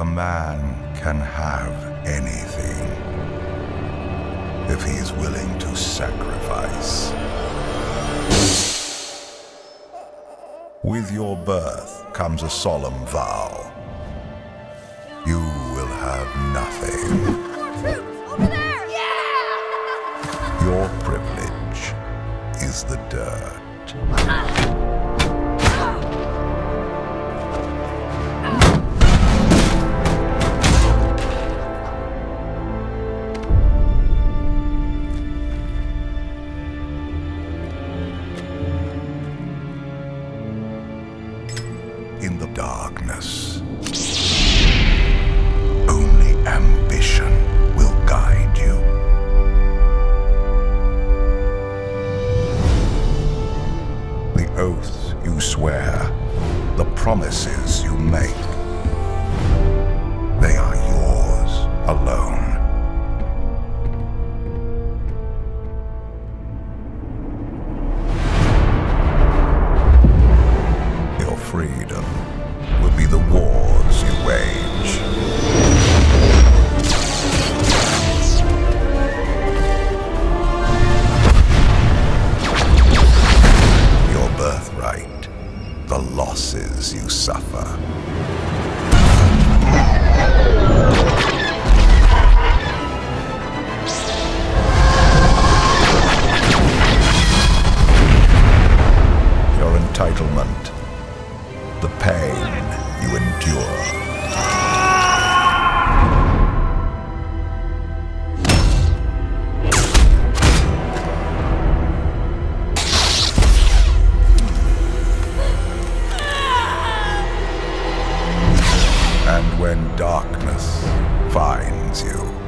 a man can have anything if he's willing to sacrifice. With your birth comes a solemn vow. You will have nothing. Your privilege is the dirt. In the darkness, only ambition will guide you. Oaths you swear, the promises you make, they are yours alone. Your freedom will be the wars you wage. The losses you suffer. Your entitlement, the pain you endure. And when darkness finds you,